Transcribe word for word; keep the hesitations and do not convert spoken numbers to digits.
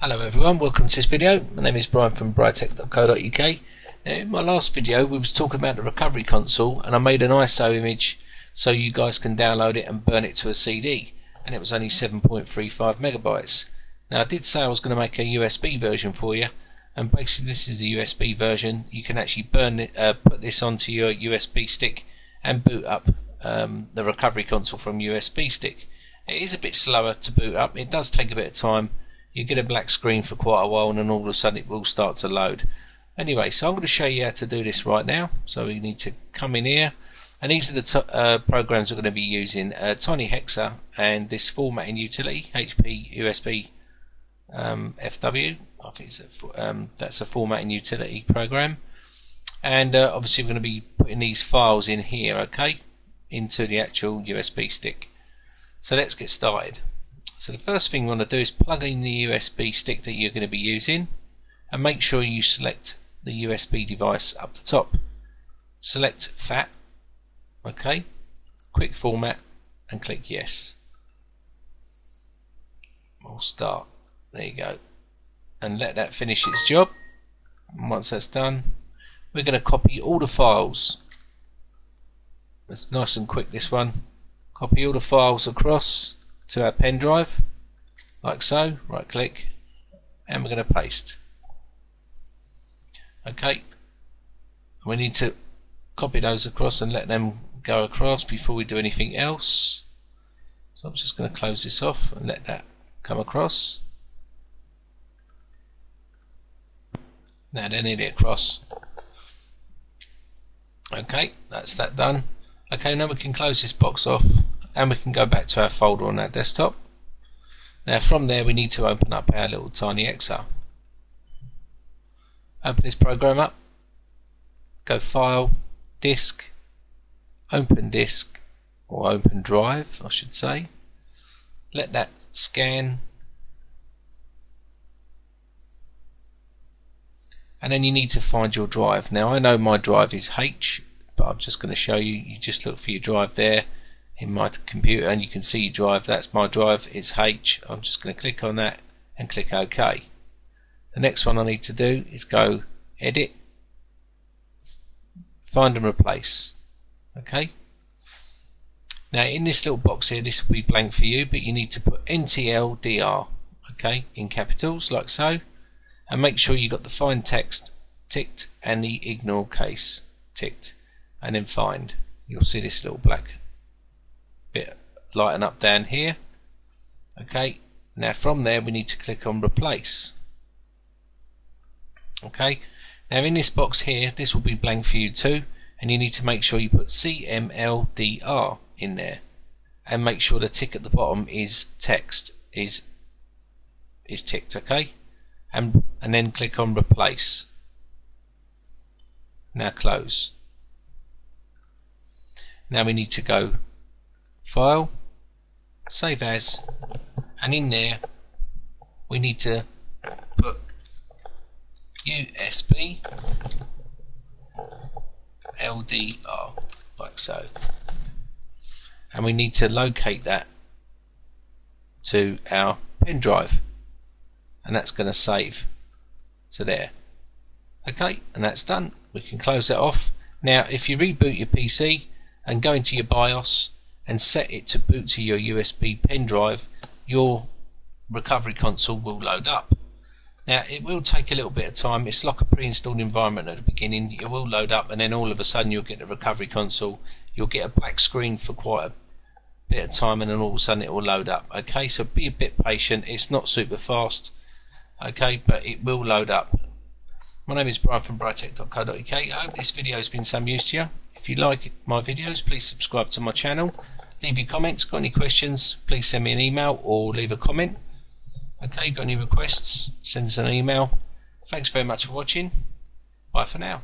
Hello everyone, welcome to this video. My name is Brian from britec dot co dot U K. Now in my last video we was talking about the Recovery Console and I made an I S O image so you guys can download it and burn it to a C D, and it was only seven point three five megabytes. Now I did say I was going to make a U S B version for you, and basically this is the U S B version. You can actually burn it, uh, put this onto your U S B stick and boot up um, the Recovery Console from U S B stick. It is a bit slower to boot up, it does take a bit of time. You get a black screen for quite a while and then all of a sudden it will start to load. Anyway, so I'm going to show you how to do this right now. So we need to come in here, and these are the uh, programs we're going to be using. uh, TinyHexer and this formatting utility H P U S B um, F W. I think it's a, um, that's a formatting utility program, and uh, obviously we're going to be putting these files in here, okay, into the actual U S B stick. So let's get started. So the first thing you want to do is plug in the U S B stick that you're going to be using and make sure you select the U S B device up the top. Select FAT, OK, quick format, and click yes. We'll start, there you go, and let that finish its job. And once that's done, we're going to copy all the files. It's nice and quick, this one. Copy all the files across to our pen drive, like so, right click, and we're going to paste. Okay, we need to copy those across and let them go across before we do anything else. So I'm just going to close this off and let that come across. Now they need it across. Okay, that's that done. Okay, now we can close this box off, and we can go back to our folder on our desktop. Now from there we need to open up our little TinyHexer. Open this program up, go File, Disk, Open Disk, or Open Drive I should say. Let that scan, and then you need to find your drive. Now I know my drive is H, but I'm just going to show you, you just look for your drive there in my computer, and you can see drive, that's my drive, it's H. I'm just going to click on that and click OK. The next one I need to do is go Edit, Find and Replace. Okay. Now in this little box here, this will be blank for you, but you need to put N T L D R, okay, in capitals like so, and make sure you got the Find Text ticked and the Ignore Case ticked, and then Find. You'll see this little black bit lighten up down here. Okay, now from there we need to click on replace. Okay, now in this box here, this will be blank for you too, and you need to make sure you put C M L D R in there, and make sure the tick at the bottom is text is is ticked, okay, and and then click on replace. Now close. Now we need to go File, Save As, and in there we need to put U S B L D R, like so, and we need to locate that to our pen drive, and that's going to save to there. Okay, and that's done. We can close that off. Now if you reboot your P C and go into your BIOS and set it to boot to your U S B pen drive, your Recovery Console will load up. Now it will take a little bit of time, it's like a pre-installed environment at the beginning. It will load up, and then all of a sudden you'll get the Recovery Console, you'll get a black screen for quite a bit of time, and then all of a sudden it will load up. Okay, so be a bit patient, it's not super fast, okay, but it will load up. My name is Brian from britec dot co dot U K. I hope this video has been some use to you. If you like my videos, please subscribe to my channel. Leave your comments. Got any questions, please send me an email or leave a comment. Okay, got any requests, send us an email. Thanks very much for watching. Bye for now.